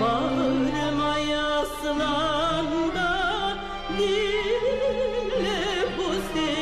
bağrıma yaslan da dinle bu sesi.